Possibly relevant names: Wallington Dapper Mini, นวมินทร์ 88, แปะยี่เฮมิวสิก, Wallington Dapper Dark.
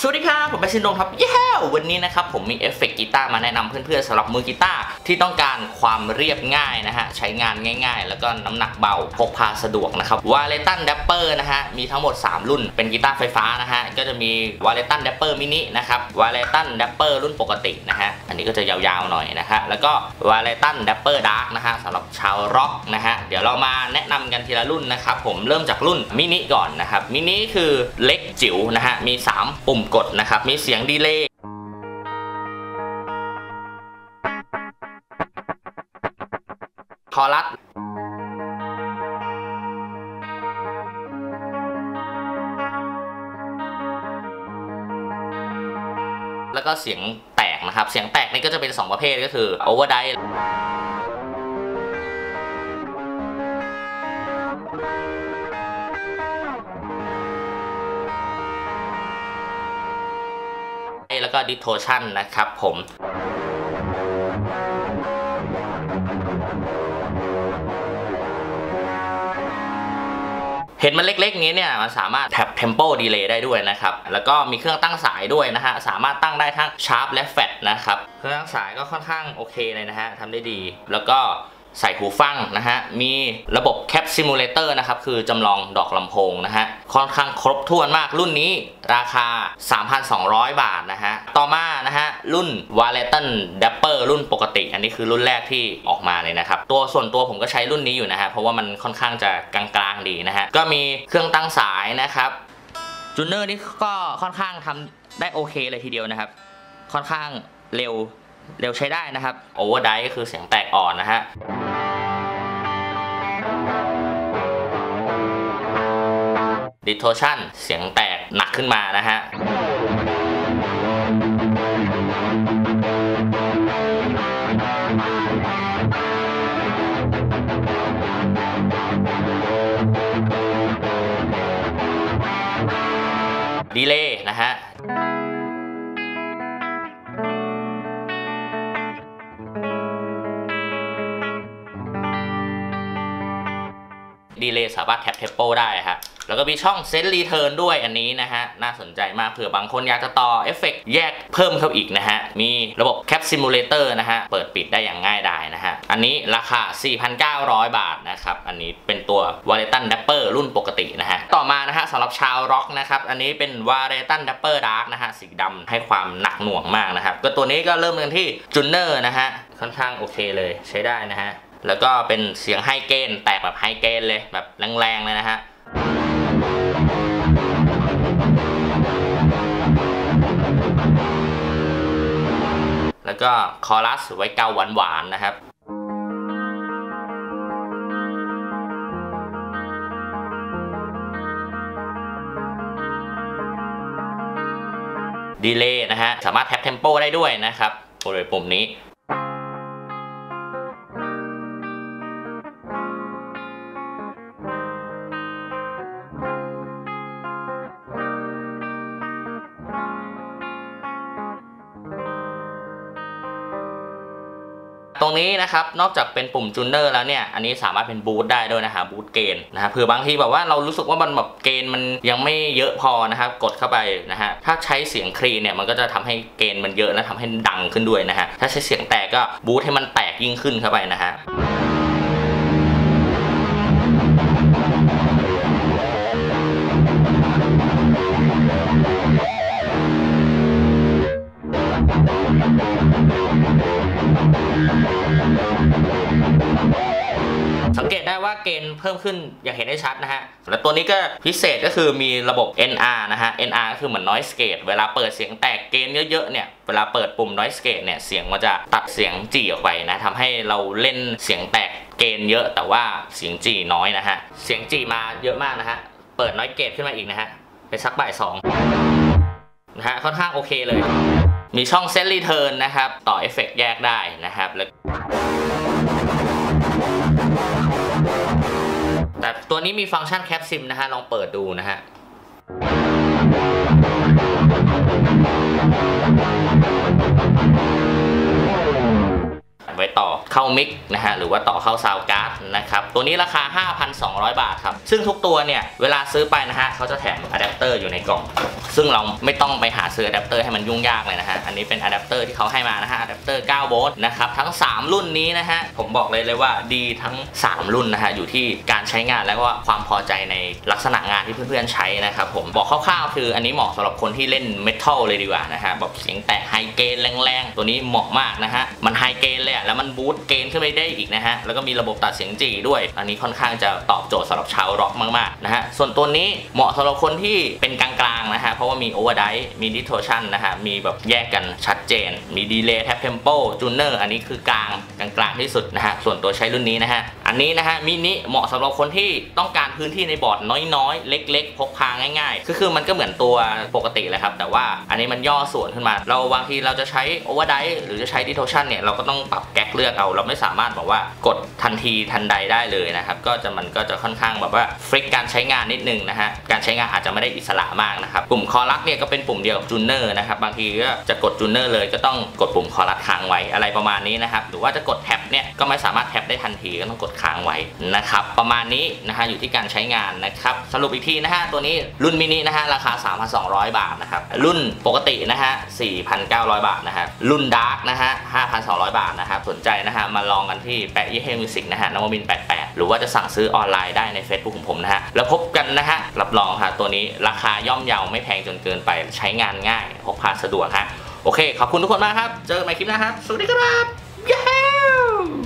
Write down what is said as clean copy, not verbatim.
สวัสดีครับผมเป็นชินดงครับวันนี้นะครับผมมีเอฟเฟกต์กีตาร์มาแนะนำเพื่อนๆสำหรับมือกีตาร์ที่ต้องการความเรียบง่ายนะฮะใช้งานง่ายๆแล้วก็น้ำหนักเบาพกพาสะดวกนะครับวาเลตันแดปเปอร์นะฮะมีทั้งหมด3รุ่นเป็นกีตาร์ไฟฟ้านะฮะก็จะมีวาเลตันแดปเปอร์มินินะครับวาเลตันแดปเปอร์รุ่นปกตินะฮะอันนี้ก็จะยาวๆหน่อยนะฮะแล้วก็วาเลตันแดปเปอร์ดาร์กนะฮะสำหรับชาวร็อกนะฮะเดี๋ยวเรามาแนะนำกันทีละรุ่นนะครับผมเริ่มจากรุ่นมินิก่อนนะครับมินิคือเล็กจิ๋วนะฮะมี3ปุ่มกดนะครับมีเสียงดีเลย์คอรัสแล้วก็เสียงแตกนะครับเสียงแตกนี่ก็จะเป็น2ประเภทก็คือโอเวอร์ไดฟ์แล้วก็ดิสโทชันนะครับผมเห็นมันเล็กๆนี้เนี่ยมันสามารถแท็บเทมโปดีเลย์ได้ด้วยนะครับแล้วก็มีเครื่องตั้งสายด้วยนะฮะสามารถตั้งได้ทั้งชาร์ปและแฟตนะครับเครื่องตั้งสายก็ค่อนข้างโอเคเลยนะฮะทำได้ดีแล้วก็ใส่หูฟังนะฮะมีระบบแคปซิมูเลเตอร์นะครับคือจำลองดอกลำโพงนะฮะค่อนข้างครบถ้วนมากรุ่นนี้ราคา 3,200 บาทนะฮะต่อมานะฮะรุ่น Wallington Dapper รุ่นปกติอันนี้คือรุ่นแรกที่ออกมาเลยนะครับตัวส่วนตัวผมก็ใช้รุ่นนี้อยู่นะฮะเพราะว่ามันค่อนข้างจะกลางๆดีนะฮะก็มีเครื่องตั้งสายนะครับจูเนอร์นี่ก็ค่อนข้างทำได้โอเคเลยทีเดียวนะครับค่อนข้างเร็วใช้ได้นะครับโอเวอร์ไดฟ์ก็คือเสียงแตกอ่อนนะฮะดิสโทชันเสียงแตกหนักขึ้นมานะฮะดีเลย์นะฮะดีเลย์สามารถแท็บเทมโปได้ฮะแล้วก็มีช่องเซตรีเทิร์นด้วยอันนี้นะฮะน่าสนใจมากเผื่อบางคนอยากจะต่อเอฟเฟกต์แยกเพิ่มเข้าอีกนะฮะมีระบบแคปซิมูเลเตอร์นะฮะเปิดปิดได้อย่างง่ายดายนะฮะอันนี้ราคา 4,900 บาทนะครับอันนี้เป็นตัว Wallington Dapper รุ่นปกตินะฮะต่อมานะฮะสำหรับชาวร็อกนะครับอันนี้เป็น Wallington Dapper Dark นะฮะสีดำให้ความหนักหน่วงมากนะครับก็ตัวนี้ก็เริ่มกันที่ Tuner นะฮะค่อนข้างโอเคเลยใช้ได้นะฮะแล้วก็เป็นเสียงไฮเกนแตกแบบไฮเกนเลยแบบแรงๆเลยนะฮะแล้วก็คอรัสไว้เกาหวานๆนะครับดีเลย์นะฮะสามารถแท็บเทมโปได้ด้วยนะครับบริเวณปุ่มนี้ตรงนี้นะครับนอกจากเป็นปุ่มจูนเนอร์แล้วเนี่ยอันนี้สามารถเป็นบูทได้ด้วยนะฮะบูทเกนนะฮะเผื่อบางทีแบบว่าเรารู้สึกว่ามันแบบเกนมันยังไม่เยอะพอนะครับกดเข้าไปนะฮะถ้าใช้เสียงคลีนเนี่ยมันก็จะทำให้เกนมันเยอะและทำให้ดังขึ้นด้วยนะฮะถ้าใช้เสียงแตกก็บูทให้มันแตกยิ่งขึ้นเข้าไปนะฮะสังเกตได้ว่าเกณฑ์เพิ่มขึ้นอย่างเห็นได้ชัดนะฮะและตัวนี้ก็พิเศษก็คือมีระบบ NR นะฮะ NR คือเหมือน noise gate เวลาเปิดเสียงแตกเกณฑ์เยอะๆเนี่ยเวลาเปิดปุ่ม noise gate เนี่ยเสียงมันจะตัดเสียงจีออกไปนะทำให้เราเล่นเสียงแตกเกณฑ์เยอะแต่ว่าเสียงจีน้อยนะฮะเสียงจีมาเยอะมากนะฮะเปิด noise gate ขึ้นมาอีกนะฮะเป็นสักบ่าย2นะฮะค่อนข้างโอเคเลยมีช่องเซตรีเทิร์นนะครับต่อเอฟเฟกต์แยกได้นะครับแล้วแต่ตัวนี้มีฟังก์ชันแคปซิมนะฮะลองเปิดดูนะฮะไว้ต่อเข้ามิกนะฮะหรือว่าต่อเข้าซาวด์การ์ดนะครับตัวนี้ราคา 5,200 บาทครับซึ่งทุกตัวเนี่ยเวลาซื้อไปนะฮะเขาจะแถมอะแดปเตอร์อยู่ในกล่อง ซึ่งเราไม่ต้องไปหาซื้ออะแดปเตอร์ให้มันยุ่งยากเลยนะฮะอันนี้เป็นอะแดปเตอร์ที่เขาให้มานะฮะอะแดปเตอร์9โวลต์นะครับทั้ง3รุ่นนี้นะฮะผมบอกเลยว่าดีทั้ง3รุ่นนะฮะอยู่ที่การใช้งานแล้วก็ความพอใจในลักษณะงานที่เพื่อนๆใช้นะครับผมบอกคร่าวๆคืออันนี้เหมาะสำหรับคนที่เล่นเมทัลเลยดีกว่านะฮะแบบเสียงแตะไฮเกนแรงๆตัวนี้เหมาะมากนะฮะมันไฮเกนเลยอ่ะแล้วมันบูสต์เกนขึ้นไปได้อีกนะฮะแล้วก็มีระบบตัดเสียงจีด้วยอันนี้ค่อนข้างจะตอบโจทย์สำหรับชาวร็อกมากๆนะฮะส่วนตัวนี้เหมาะสำหรับคนที่เป็นกลางๆนะฮะเพราะว่ามีโอเวอร์ไดซ์มีดิสโทชันนะฮะมีแบบแยกกันชัดเจนมีดีเลย์แท็บเทมโปจูเนอร์อันนี้คือกลางที่สุดนะฮะส่วนตัวใช้รุ่นนี้นะฮะอันนี้นะฮะมินิเหมาะสำหรับคนที่ต้องการพื้นที่ในบอร์ดน้อยๆเล็กๆพกพาง่ายๆคือมันก็เหมือนตัวปกติเลยครับแต่ว่าอันนี้มันย่อส่วนขึ้นมาเราบางทีเราจะใช้โอเวอร์ไดซ์หรือจะใช้ดิสโทชันเนี่ยเราก็ต้องปรับแก๊กเลือกเอาเราไม่สามารถบอกว่ากดทันทีทันใดได้เลยนะครับมันก็จะค่อนข้างแบบว่าฟลิกการใช้งานนิดนึงนะฮะการใช้งานอาจจะไม่ได้อิสระมากนะครับปุ่มคอรัสเนี่ยก็เป็นปุ่มเดียวกับจูเนอร์นะครับบางทีก็จะกดจูเนอร์เลยก็ต้องกดปุ่มคอรัสค้างไว้อะไรประมาณนี้นะครับหรือว่าจะกดแท็บเนี่ยก็ไม่สามารถแท็บได้ทันทีก็ต้องกดค้างไว้นะครับประมาณนี้นะฮะอยู่ที่การใช้งานนะครับสรุปอีกทีนะฮะตัวนี้รุ่นมินินะฮะราคา 3,200 บาทนะครับรุ่นปกตินะฮะ 4,900 บาทนะฮะรุ่นดาร์กนะฮะ 5,200 บาทนะครับสนใจนะฮะมาลองกันที่แปะยี่เฮมิวสิกนะฮะนวมินทร์ 88หรือว่าจะสั่งซื้อออนไลน์ได้ใน Facebook ของผมนะฮะแล้วพบกันนะฮะรับรองฮะตัวนี้ราคาย่อมเยาไม่แพงจนเกินไปใช้งานง่ายพกพาสะดวกฮะโอเคขอบคุณทุกคนมากครับเจอกันใหม่คลิปหน้าครับสวัสดีครับ